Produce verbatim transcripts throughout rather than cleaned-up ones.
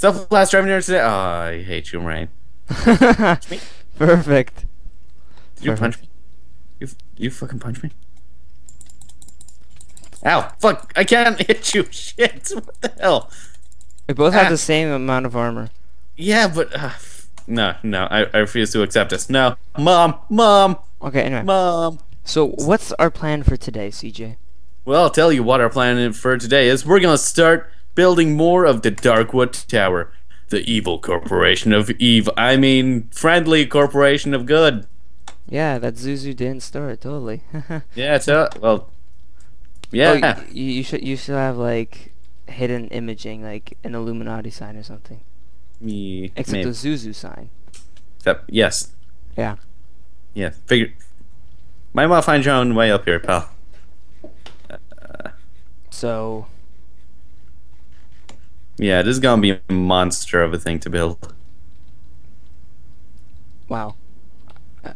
Self-last driving accident. Oh, I hate you, Rain. Perfect. Did you Perfect. punch me? You you fucking punch me? Ow! Fuck! I can't hit you. Shit! What the hell? We both ah. have the same amount of armor. Yeah, but uh, no, no. I, I refuse to accept this. No, mom, mom. Okay, anyway. Mom. So what's our plan for today, C J? Well, I'll tell you what our plan for today is. We're gonna start building more of the Darkwood Tower, the evil corporation of Eve. I mean, friendly corporation of good. Yeah, that Zuzu didn't start totally. yeah, so well, yeah. Oh, you, you should you should have like hidden imaging, like an Illuminati sign or something. Yeah, Except maybe. a Zuzu sign. Except yes. Yeah. Yeah. Figure. Might well find your own way up here, pal. Uh, so. Yeah, this is gonna be a monster of a thing to build. Wow,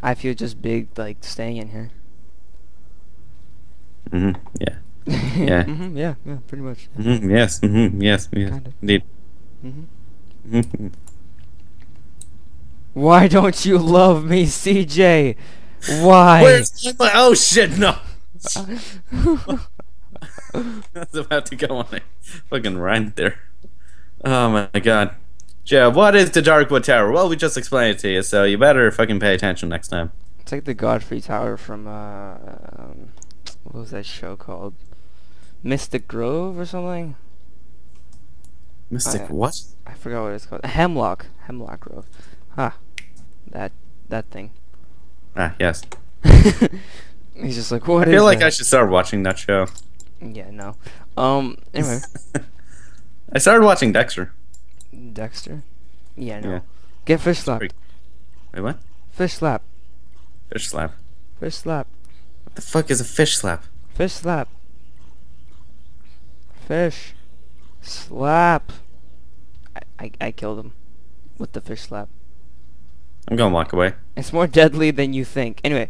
I feel just big like staying in here. Mhm. Yeah. Yeah. mhm. Yeah. Yeah. Pretty much. Mhm. Yes. Mhm. Yes. Yes. Kinda. Indeed. Mhm. Mhm. Why don't you love me, C J? Why? Where's my? Oh shit! No. That's about to go on a fucking rant there. Oh my god. Joe, what is the Darkwood Tower? Well, we just explained it to you, so you better fucking pay attention next time. It's like the Godfrey Tower from, uh, um, what was that show called? Mystic Grove or something? Mystic I, what? I forgot what it's called. Hemlock. Hemlock Grove. Huh. That, that thing. Ah, yes. He's just like, what I is I feel like that? I should start watching that show. Yeah, no. Um, anyway. I started watching Dexter. Dexter? Yeah, no. Yeah. Get fish slapped. Wait, what? Fish slap. Fish slap. Fish slap. What the fuck is a fish slap? Fish slap. Fish slap. I, I, I killed him with the fish slap. I'm gonna walk away. It's more deadly than you think. Anyway,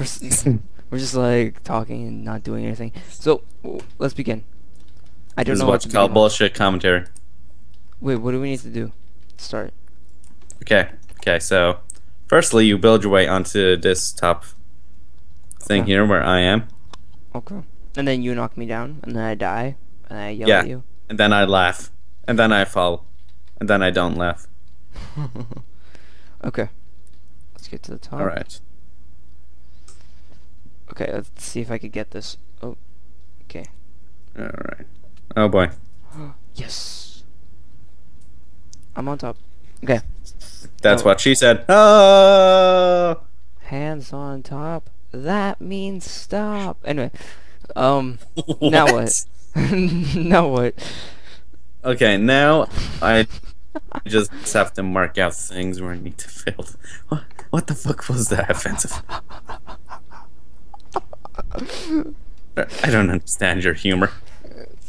we're, we're just like talking and not doing anything. So, let's begin. I don't this know is what to call bullshit commentary. Wait, what do we need to do? Start. Okay. Okay. So, firstly, you build your way onto this top thing okay. here where I am. Okay. And then you knock me down, and then I die, and I yell yeah. at you. And then I laugh, and then I fall, and then I don't laugh. Okay. Let's get to the top. All right. Okay. Let's see if I could get this. Oh. Okay. All right. Oh boy. Yes. I'm on top. Okay. That's oh. what she said. Oh! Hands on top. That means stop. Anyway. Um what? now what? now what? Okay, now I just have to mark out things where I need to build. What what the fuck was that offensive? I don't understand your humor.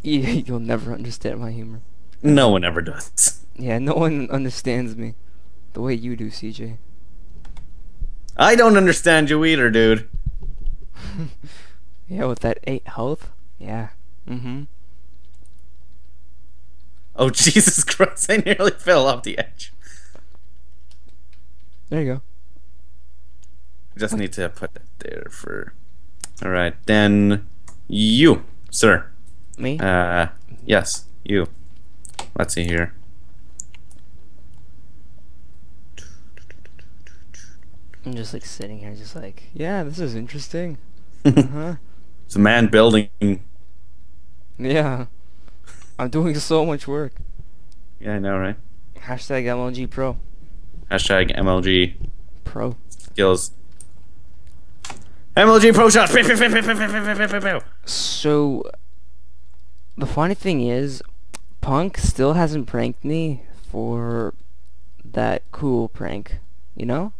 You'll never understand my humor. No one ever does. Yeah, no one understands me the way you do, C J. I don't understand you either, dude. yeah, with that eight health? Yeah. Mm-hmm. Oh, Jesus Christ, I nearly fell off the edge. There you go. I just what? need to put that there for... Alright, then... You, sir. Me? Uh, yes, you. Let's see here. I'm just like sitting here, just like, yeah, this is interesting. uh-huh. It's a man building. Yeah. I'm doing so much work. Yeah, I know, right? Hashtag M L G Pro. Hashtag M L G Pro. Skills. M L G Pro shots. So. The funny thing is, Punk still hasn't pranked me for that cool prank, you know?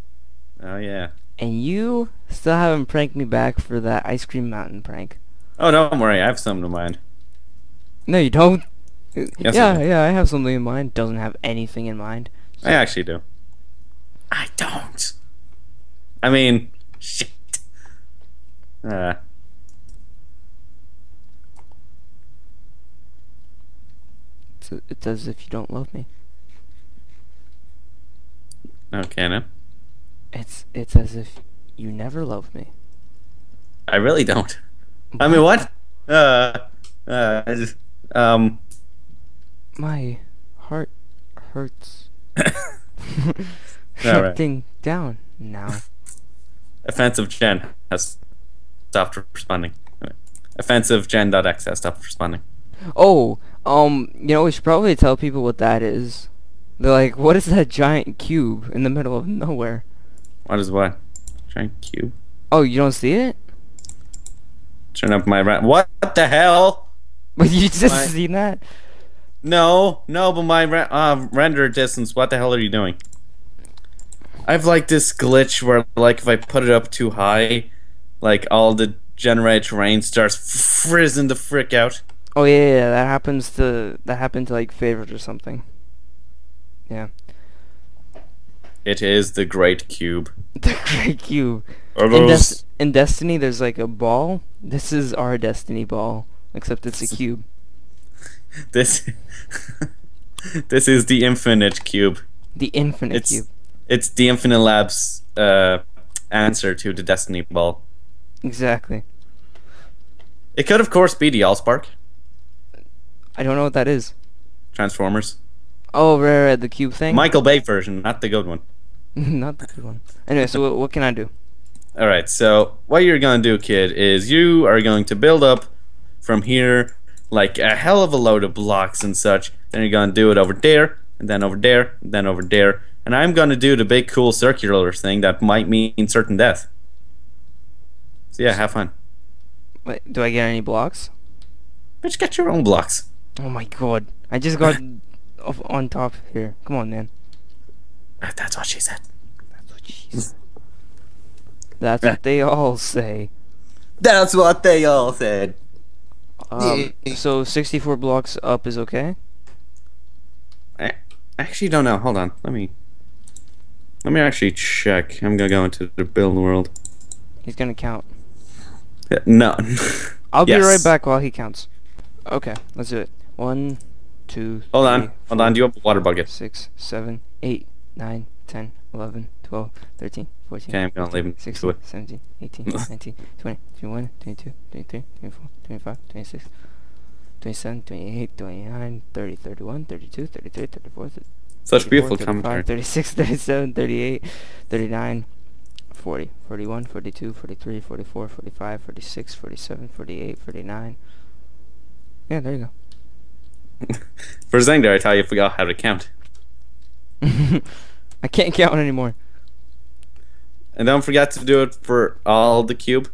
Oh, yeah. And you still haven't pranked me back for that Ice Cream Mountain prank. Oh, don't worry. I have something in mind. No, you don't? Yes, yeah, yeah, I have something in mind. Doesn't have anything in mind. So. I actually do. I don't. I mean, shit. Uh... It's, it's as if you don't love me. Okay, I know. It's, it's as if you never loved me. I really don't. I mean, what? Uh, uh, I just, um. My heart hurts. Shutting right. down now. OffensiveGen has stopped responding. OffensiveGen.x has stopped responding. Oh, um, you know, we should probably tell people what that is. They're like, what is that giant cube in the middle of nowhere? What is what? Giant cube? Oh, you don't see it? Turn up my rat. What the hell? But you just my... seen that? No, no, but my re uh, render distance. What the hell are you doing? I've like this glitch where, like, if I put it up too high, like, all the generated terrain starts frizzing the frick out. Oh yeah, yeah, yeah. That happens to that happened to like Favorite or something. Yeah. It is the Great Cube. The Great Cube. In, Des in Destiny, there's like a ball. This is our Destiny ball, except it's a cube. This, this is the Infinite Cube. The Infinite it's, Cube. It's the Infinite Labs uh, answer to the Destiny ball. Exactly. It could, of course, be the AllSpark. I don't know what that is. Transformers. Oh, right, right, the cube thing. Michael Bay version, not the good one. Not the good one. Anyway, so what, what can I do? All right, so what you're gonna do, kid, is you are going to build up from here like a hell of a load of blocks and such. Then you're gonna do it over there, and then over there, and then over there. And I'm gonna do the big cool circular thing that might mean certain death. So yeah, have fun. Wait, do I get any blocks? Bitch, get your own blocks. Oh my god, I just got off on top here. Come on, man. That's what she said. That's what she said. That's what they all say. That's what they all said. Um, so sixty-four blocks up is okay? I actually don't know. Hold on. Let me Let me actually check. I'm going to go into the build world. He's going to count. Yeah, no. I'll yes. be right back while he counts. Okay, let's do it. One, two, Hold three, on. Four, Hold on. Do you have a water bucket? six, seven, eight, nine, ten, eleven, twelve, thirteen. fourteen, okay, I'm gonna leave him. sixteen, seventeen, eighteen, nineteen, twenty, twenty-one, twenty-two, twenty-three, twenty-four, twenty-five, twenty-six, twenty-seven, twenty-eight, twenty-nine, thirty, thirty-one, thirty-two, thirty-three, thirty-four, such beautiful commentary. thirty-six, thirty-seven, thirty-eight, thirty-nine, forty, forty-one, forty-two, forty-three, forty-four, forty-five, forty-six, forty-seven, forty-eight, forty-nine. Yeah, there you go. For a second there, I tell you, I forgot how to count. I can't count anymore. And don't forget to do it for all the cube.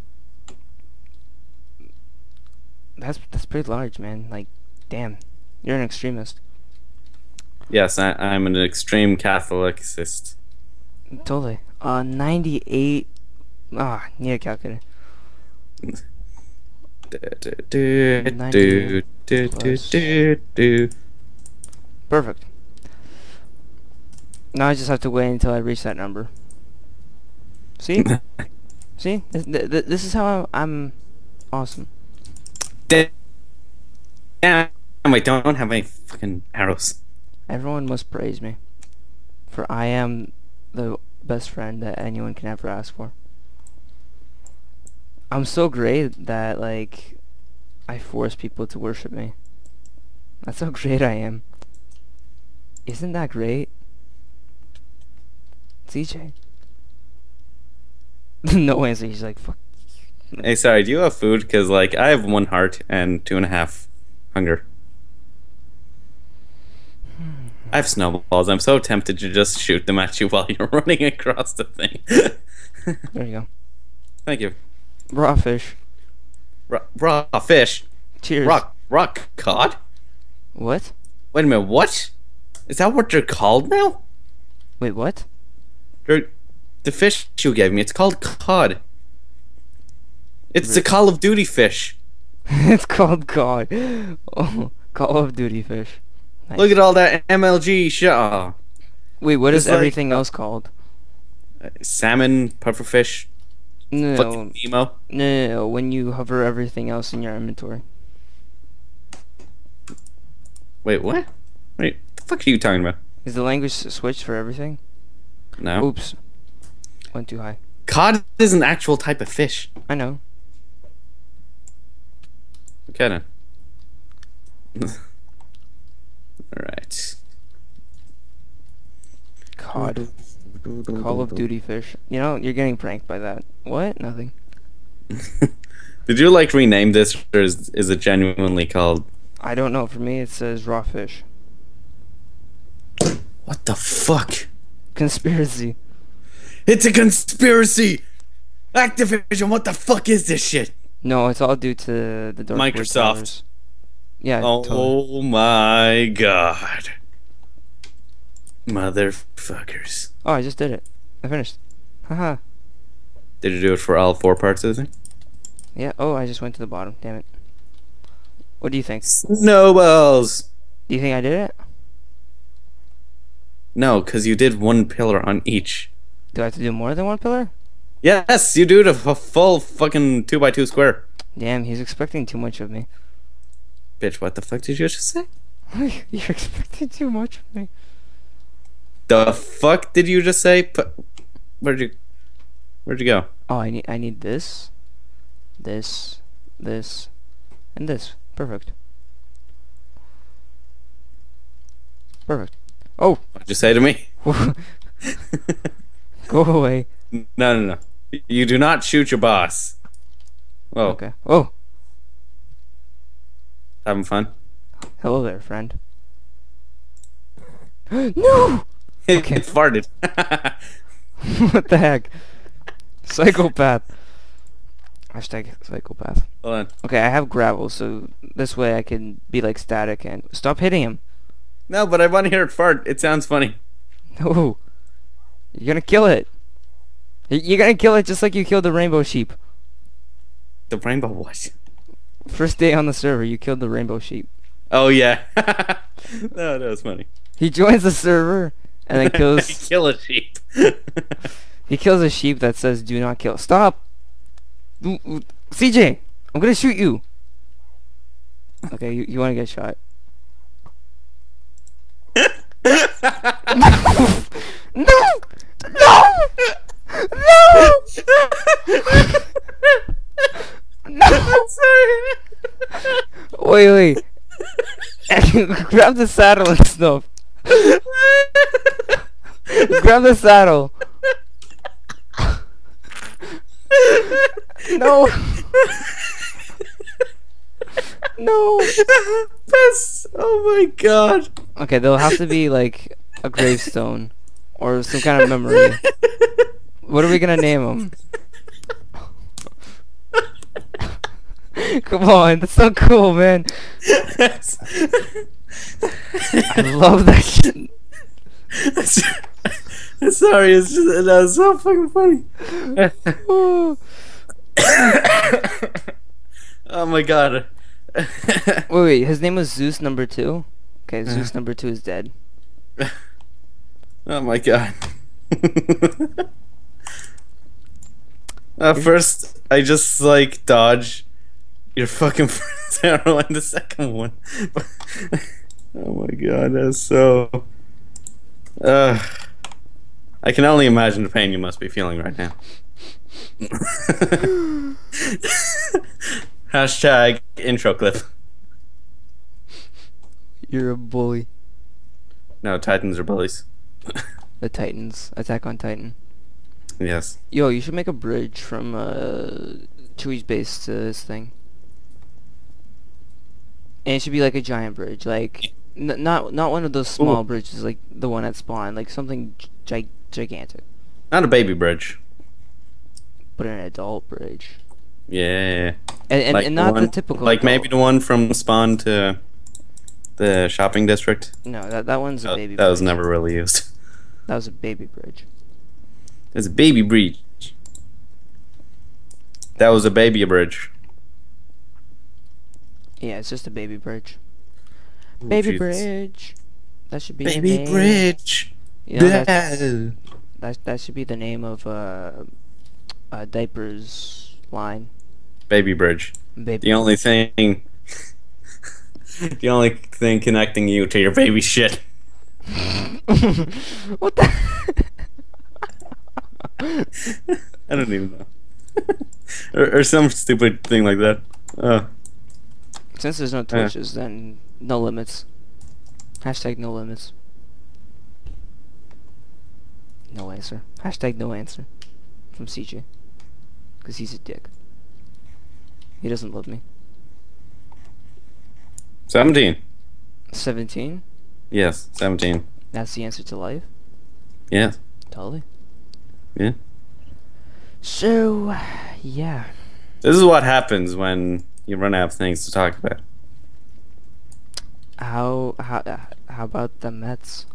That's that's pretty large, man. Like, damn, you're an extremist. Yes, I, I'm an extreme Catholicist. Totally. Uh, ninety-eight. Ah, oh, need a calculator. Perfect. Now I just have to wait until I reach that number. See? See? This, th this is how I'm awesome. Damn, I don't have any fucking arrows. Everyone must praise me, for I am the best friend that anyone can ever ask for. I'm so great that, like, I force people to worship me. That's how great I am. Isn't that great? C J. No answer. He's like, fuck. Hey, sorry. Do you have food? Because, like, I have one heart and two and a half hunger. I have snowballs. I'm so tempted to just shoot them at you while you're running across the thing. There you go. Thank you. Raw fish. Raw, raw fish. Cheers. Rock, rock cod? What? Wait a minute. What? Is that what they're called now? Wait, what? They're, the fish you gave me, it's called cod. It's really? The Call of Duty fish. It's called cod. Oh, Call of Duty fish. Nice. Look at all that M L G shit. Oh. Wait, what it's is like, everything else called? Uh, salmon, pufferfish, no, fucking Nemo. No, no, no, when you hover everything else in your inventory. Wait, what? The fuck are you talking about? Is the language switched for everything? No. Oops. Went too high. Cod is an actual type of fish. I know. Okay then. Alright. Cod. Call of Duty fish. You know, you're getting pranked by that. What? Nothing. Did you like rename this, or is, is it genuinely called? I don't know. For me, it says raw fish. What the fuck? Conspiracy. It's a conspiracy. Activision. What the fuck is this shit? No, it's all due to the Darkwood Microsoft. Towers. Yeah. Oh totally. My god. Motherfuckers. Oh, I just did it. I finished. Haha. Did you do it for all four parts of the thing? Yeah. Oh, I just went to the bottom. Damn it. What do you think? Snowballs. Do you think I did it? No, because you did one pillar on each. Do I have to do more than one pillar? Yes, you do a full fucking two by two square. Damn, he's expecting too much of me. Bitch, what the fuck did you just say? You're expecting too much of me. The fuck did you just say? Where'd you, where'd you go? Oh, I need, I need this, this, this, and this. Perfect. Perfect. Oh. What'd you say to me? Go away. No, no, no. You do not shoot your boss. Whoa. Okay. Oh. Having fun? Hello there, friend. No! It, okay. It farted. What the heck? Psychopath. Hashtag psychopath. Hold on. Okay, I have gravel, so this way I can be like static and... Stop hitting him. No, but I want to hear it fart. It sounds funny. No. You're gonna kill it. You're gonna kill it just like you killed the rainbow sheep. The rainbow what? First day on the server, you killed the rainbow sheep. Oh, yeah. No, that was funny. He joins the server and then kills... He kills a sheep. He kills a sheep that says, do not kill. Stop! C J, I'm gonna shoot you. Okay, you, you wanna get shot. No! No! No! No! No! I'm sorry. Wait, wait. Grab the saddle and stuff. Grab the saddle. No. No. That's, oh my god. Okay, there'll have to be like a gravestone or some kind of memory. What are we gonna name him? Come on, that's so cool, man. I love that shit. Sorry, it's just, that was so fucking funny. Oh my god. Wait, wait, his name was Zeus number two? Okay, uh-huh. Zeus number two is dead. Oh my god. uh, first, I just like dodge your fucking first arrow and the second one. Oh my god, that's so... Uh, I can only imagine the pain you must be feeling right now. Hashtag intro clip. You're a bully. No, Titans are bullies. The Titans. Attack on Titan. Yes. Yo, you should make a bridge from uh, Chewie's base to this thing. And it should be like a giant bridge. Like, n not not one of those small Ooh. bridges like the one at spawn. Like something gi gigantic. Not a baby bridge. But an adult bridge. Yeah. And, and, like and not the, one, the typical. Like adult. Maybe the one from spawn to the shopping district. No, that, that one's a baby oh, that bridge. That was never really used. That was a baby bridge. That's a baby bridge. That was a baby bridge. Yeah, it's just a baby bridge. Ooh, baby Jesus. bridge. That should be baby name. bridge. You know, that that should be the name of uh, a diapers line. Baby bridge. Baby the only bridge. thing. The only thing connecting you to your baby shit. What the? I don't even know. or, or some stupid thing like that. Uh, Since there's no torches, yeah. then no limits. Hashtag no limits. No answer. Hashtag no answer. From C J. Because he's a dick. He doesn't love me. seventeen. seventeen? Yes, seventeen. That's the answer to life? Yes. Totally. Yeah. So, yeah. This is what happens when you run out of things to talk about. How how how about the Mets?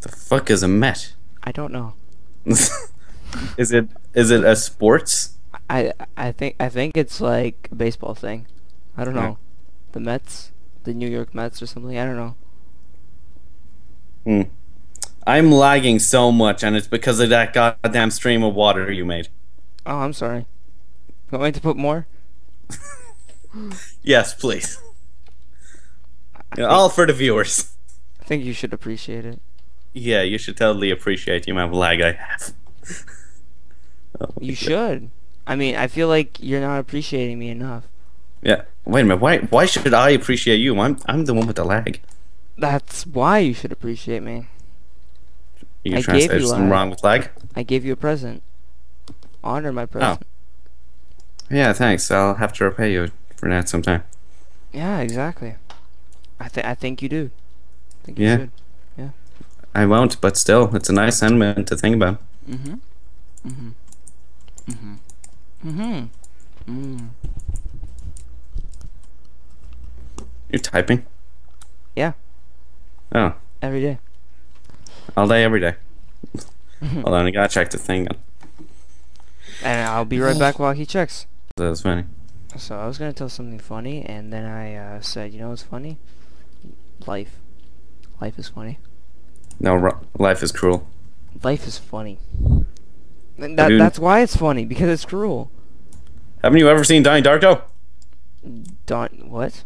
The fuck is a Met? I don't know. is it is it a sports? I I think I think it's like a baseball thing. I don't know. Right. The Mets, the New York Mets or something. I don't know. Hmm. I'm lagging so much, and it's because of that goddamn stream of water you made. Oh, I'm sorry. Want me to put more? Yes, please. You know, all for the viewers. I think you should appreciate it. Yeah, you should totally appreciate the amount of lag I have. Oh, you should. I mean, I feel like you're not appreciating me enough. Yeah. Wait a minute. Why? Why should I appreciate you? I'm I'm the one with the lag. That's why you should appreciate me. You I gave you something wrong with lag. I gave you a present. Honor my present. Oh. Yeah, thanks. I'll have to repay you for that sometime. Yeah, exactly. I think I think you do. I think you yeah. should. Yeah. I won't, but still, it's a nice sentiment to think about. Mhm. Mhm. Mhm. Mhm. Mhm. You're typing? Yeah. Oh. Every day. All day, every day. Hold on, I gotta check the thing. And I'll be right back while he checks. That was funny. So I was gonna tell something funny, and then I uh, said, you know what's funny? Life. Life is funny. No, life is cruel. Life is funny. And that, that's why it's funny, because it's cruel. Haven't you ever seen Donnie Darko? Don... what?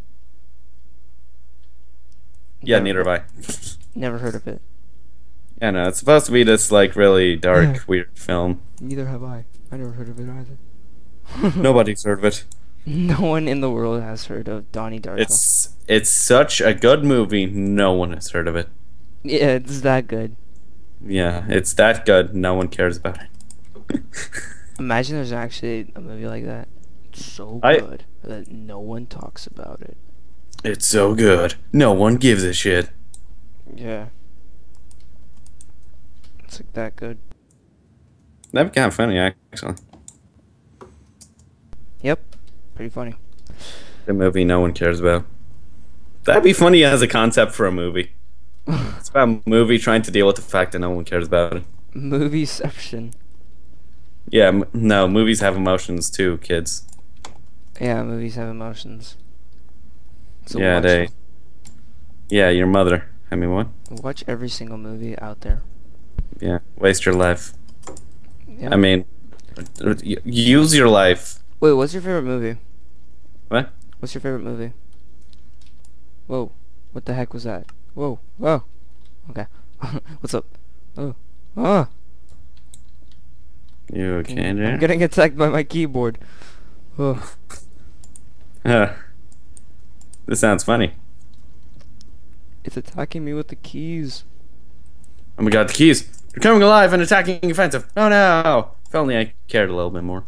Yeah, never, neither have I. Never heard of it. Yeah, no, it's supposed to be this, like, really dark, yeah. weird film. Neither have I. I never heard of it either. Nobody's heard of it. No one in the world has heard of Donnie Darko. It's, it's such a good movie, no one has heard of it. Yeah, it's that good. Yeah, it's that good, no one cares about it. Imagine there's actually a movie like that. It's so good I, that no one talks about it. It's so good, no one gives a shit. Yeah. It's like that good. That'd be kind of funny, actually. Yep, pretty funny. The movie no one cares about. That'd be funny as a concept for a movie. It's about a movie trying to deal with the fact that no one cares about it. Movieception. Yeah, m no, movies have emotions too, kids. Yeah, movies have emotions. So yeah, they. Them. Yeah, your mother. I mean, what? Watch every single movie out there. Yeah, waste your life. Yeah. I mean, use your life. Wait, what's your favorite movie? What? What's your favorite movie? Whoa, what the heck was that? Whoa, whoa. Okay, what's up? Oh, ah. You okay, okay there? I'm getting attacked by my keyboard. Oh. uh, this sounds funny. It's attacking me with the keys. Oh my god, the keys! They're coming alive and attacking offensive! Oh no! If only I cared a little bit more.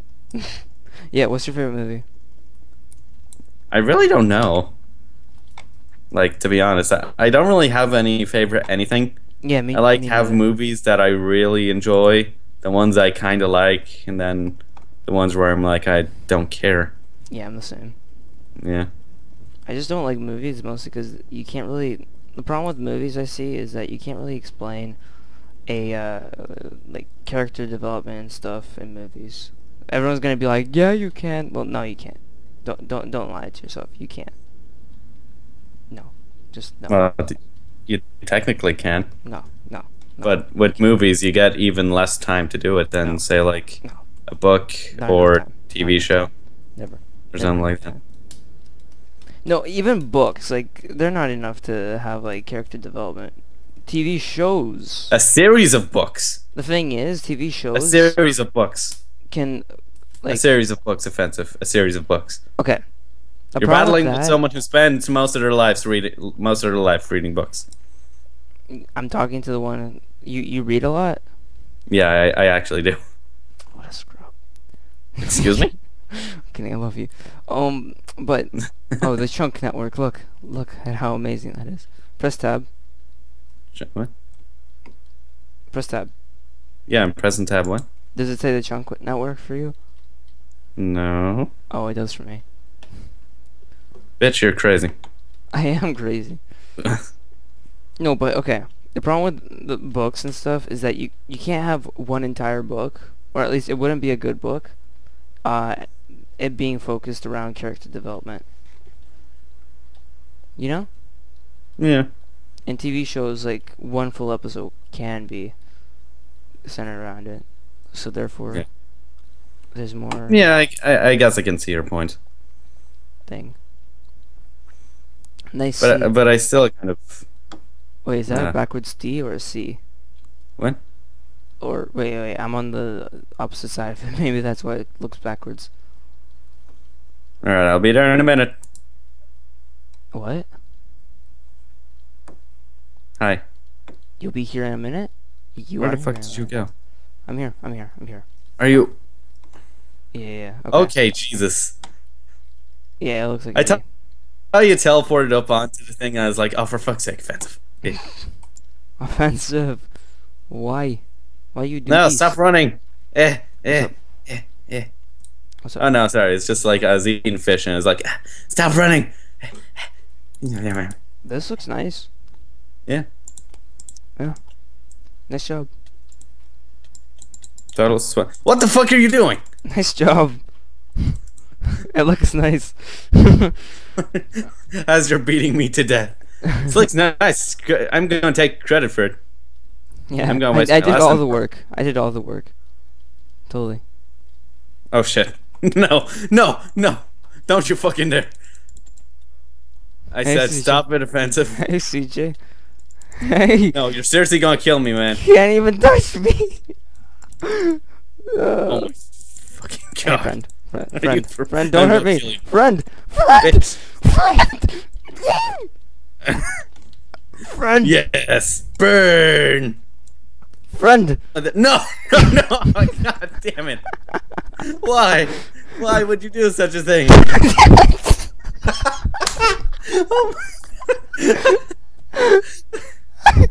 Yeah, what's your favorite movie? I really don't know. Like, to be honest, I, I don't really have any favorite anything. Yeah, me I like me have either. Movies that I really enjoy, the ones I kinda like, and then the ones where I'm like, I don't care. Yeah, I'm the same. Yeah. I just don't like movies mostly because you can't really... The problem with movies I see is that you can't really explain a uh, like character development and stuff in movies. Everyone's gonna be like, "Yeah, you can." Well, no, you can't. Don't don't don't lie to yourself. You can't. No, just no. Uh, you technically can. No, no, no. But with movies, you get even less time to do it than no. say like no. a book Not or T V Not show. Never. Or Never. something like that. No, even books, like, they're not enough to have, like, character development. T V shows. A series of books. The thing is, T V shows. A series of books. Can, like... A series of books, offensive. A series of books. Okay. A You're battling with someone who spends most of their lives reading, most of their life reading books. I'm talking to the one... You, you read a lot? Yeah, I, I actually do. What a scrub. Excuse me? I'm kidding, I love you. Um, but... Oh, the Chunk Network. Look. Look at how amazing that is. Press tab. What? Press tab. Yeah, I'm pressing tab one. Does it say the Chunk Network for you? No. Oh, it does for me. Bitch, you're crazy. I am crazy. No, but okay. The problem with the books and stuff is that you you can't have one entire book, or at least it wouldn't be a good book, uh, it being focused around character development. You know? Yeah. And T V shows, like, one full episode can be centered around it, so therefore, yeah. There's more. Yeah, I, I I guess I can see your point. Thing. Nice. But I, but I still kind of. Wait, is that nah. a backwards D or a C? What? Or wait, wait, I'm on the opposite side of it. Maybe that's why it looks backwards. All right, I'll be there in a minute. What? Hi. You'll be here in a minute? You Where the fuck did you go? I'm here. I'm here. I'm here. Are you? Yeah. yeah okay. okay. Jesus. Yeah, it looks like. I tell. Oh, you teleported up onto the thing. And I was like, oh, for fuck's sake, offensive. Yeah. Offensive. Why? Why you do? No, these? Stop running. Eh, eh, eh, eh. Oh no, sorry. It's just like I was eating fish and I was like, ah, stop running. This looks nice. Yeah. Yeah. Nice job. Total sweat. What the fuck are you doing? Nice job. It looks nice. As you're beating me to death. It looks nice. I'm gonna take credit for it. Yeah. I'm gonna I, I did all the work. I did all the work. Totally. Oh shit. No. No. No. Don't you fucking dare. I hey, said C J. Stop it, offensive. Hey, C J. Hey. No, you're seriously gonna kill me, man. You can't even touch me. uh, oh my fucking god. Hey, friend. Friend. Friend. Friend. friend, don't I'm hurt me. Friend. Friend. Friend. Friend. Friend. Yes. Burn. Friend. No. No. No. God damn it. Why? Why would you do such a thing? Oh my god.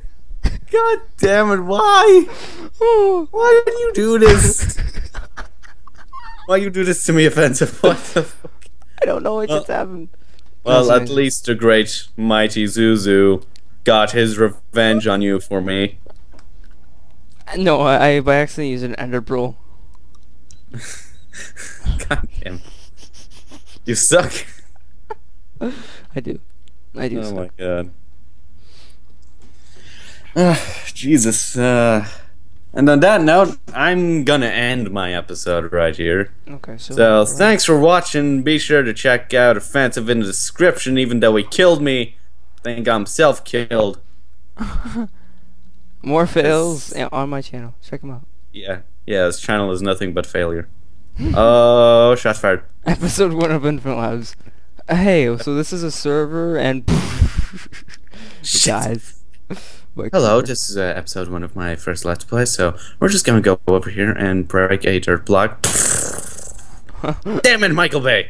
God damn it, why? Why did you do this? Why you do this to me, offensive? What the fuck? I don't know what well, just happened. Well, no, at least the great, mighty Zuzu got his revenge on you for me. No, I, I by accident used an ender pearl. God damn. You suck. I do. I do oh suck. Oh my god. Uh, Jesus. Uh, and on that note, I'm gonna end my episode right here. Okay. So, so right. Thanks for watching. Be sure to check out Offensive in the description. Even though he killed me, I think I'm self-killed. More fails yes. on my channel. Check him out. Yeah. Yeah. This channel is nothing but failure. Oh, shots fired. Episode one of Infinite Labs. Hey, so this is a server and guys. Hello, this is uh, episode one of my first Let's Play, so we're just gonna go over here and break a dirt block. Damn it, Michael Bay!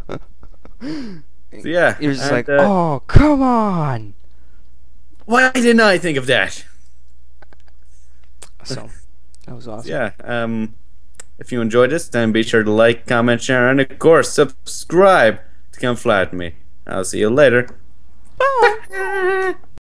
So, yeah. You're just and, like, uh, oh, come on! Why didn't I think of that? So, that was awesome. Yeah, um, if you enjoyed this, then be sure to like, comment, share, and of course, subscribe to come fly at me. I'll see you later. Bye!